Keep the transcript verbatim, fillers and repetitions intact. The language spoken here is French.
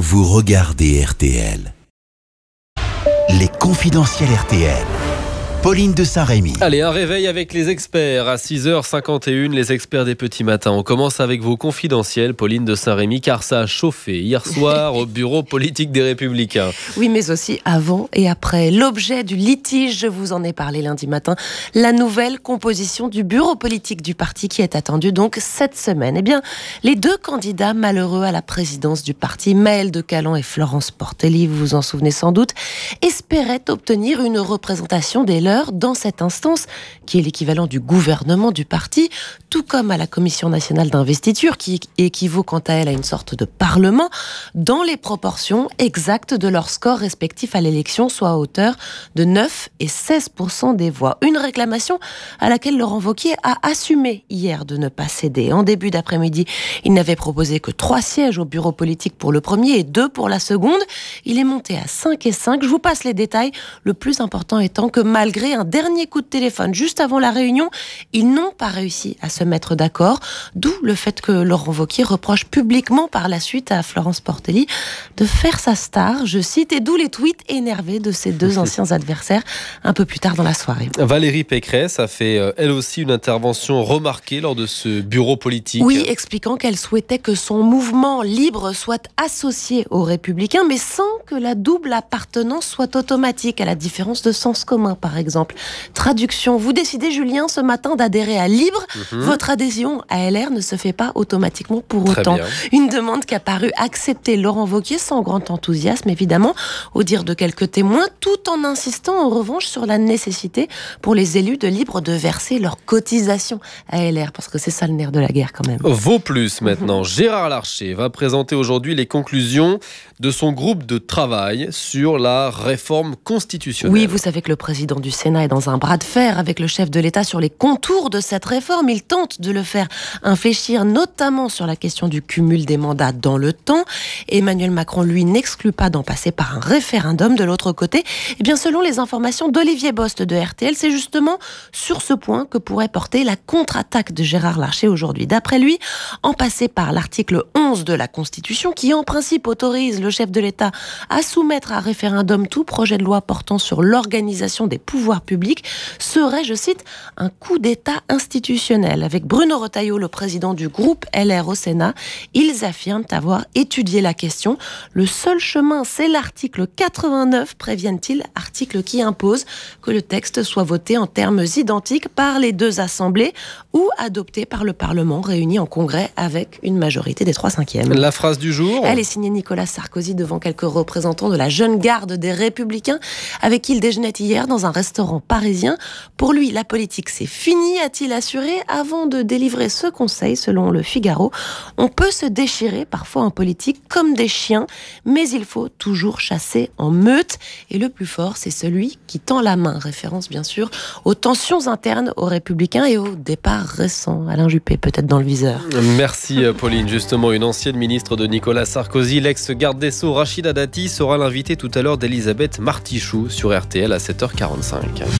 vous regardez R T L. Les Confidentiels R T L. Pauline de Saint-Rémy. Allez, un réveil avec les experts à six heures cinquante et une, les experts des petits matins. On commence avec vos confidentiels, Pauline de Saint-Rémy, car ça a chauffé hier soir au bureau politique des Républicains. Oui, mais aussi avant et après. L'objet du litige, je vous en ai parlé lundi matin, la nouvelle composition du bureau politique du parti qui est attendue donc cette semaine. Eh bien, les deux candidats malheureux à la présidence du parti, Maëlle de Calan et Florence Portelli, vous vous en souvenez sans doute, espéraient obtenir une représentation des dans cette instance, qui est l'équivalent du gouvernement du parti, tout comme à la Commission nationale d'investiture, qui équivaut quant à elle à une sorte de parlement, dans les proportions exactes de leur score respectif à l'élection, soit à hauteur de neuf et seize pour cent des voix. Une réclamation à laquelle Laurent Wauquiez a assumé hier de ne pas céder. En début d'après-midi, il n'avait proposé que trois sièges au bureau politique pour le premier et deux pour la seconde. Il est monté à cinq et cinq. Je vous passe les détails, le plus important étant que malgré un dernier coup de téléphone juste avant la réunion, ils n'ont pas réussi à se mettre d'accord, d'où le fait que Laurent Wauquiez reproche publiquement par la suite à Florence Portelli de faire sa star, je cite, et d'où les tweets énervés de ses deux anciens adversaires un peu plus tard dans la soirée. Valérie Pécresse a fait elle aussi une intervention remarquée lors de ce bureau politique. Oui, expliquant qu'elle souhaitait que son mouvement libre soit associé aux Républicains, mais sans que la double appartenance soit automatique, à la différence de Sens commun par exemple. exemple. Traduction, vous décidez, Julien, ce matin d'adhérer à Libre. Mmh. Votre adhésion à L R ne se fait pas automatiquement pour Très autant. Bien. Une demande qui a paru acceptée Laurent Wauquiez sans grand enthousiasme, évidemment, au dire de quelques témoins, tout en insistant en revanche sur la nécessité pour les élus de Libre de verser leur cotisation à L R, parce que c'est ça le nerf de la guerre quand même. Vaut plus maintenant. Mmh. Gérard Larcher va présenter aujourd'hui les conclusions de son groupe de travail sur la réforme constitutionnelle. Oui, vous savez que le président du Sénat est dans un bras de fer avec le chef de l'État sur les contours de cette réforme. Il tente de le faire infléchir, notamment sur la question du cumul des mandats dans le temps. Emmanuel Macron, lui, n'exclut pas d'en passer par un référendum. De l'autre côté, eh bien, selon les informations d'Olivier Bost de R T L, c'est justement sur ce point que pourrait porter la contre-attaque de Gérard Larcher aujourd'hui. D'après lui, en passer par l'article onze de la Constitution, qui en principe autorise le chef de l'État à soumettre à référendum tout projet de loi portant sur l'organisation des pouvoir public serait, je cite, un coup d'État institutionnel. Avec Bruno Retailleau, le président du groupe L R au Sénat, ils affirment avoir étudié la question. Le seul chemin, c'est l'article quatre-vingt-neuf, préviennent-ils, article qui impose que le texte soit voté en termes identiques par les deux assemblées ou adopté par le Parlement réuni en congrès avec une majorité des trois cinquièmes. La phrase du jour. Elle est signée Nicolas Sarkozy devant quelques représentants de la jeune garde des Républicains avec qui il déjeunait hier dans un restaurant parisien. Pour lui, la politique, c'est fini, a-t-il assuré, avant de délivrer ce conseil, selon le Figaro. On peut se déchirer, parfois en politique, comme des chiens, mais il faut toujours chasser en meute. Et le plus fort, c'est celui qui tend la main. Référence, bien sûr, aux tensions internes aux Républicains et au départ récent. Alain Juppé, peut-être dans le viseur. Merci, Pauline. Justement, une ancienne ministre de Nicolas Sarkozy, l'ex-garde des Sceaux, Rachida Dati, sera l'invitée tout à l'heure d'Elisabeth Martichoux sur R T L à sept heures quarante-cinq.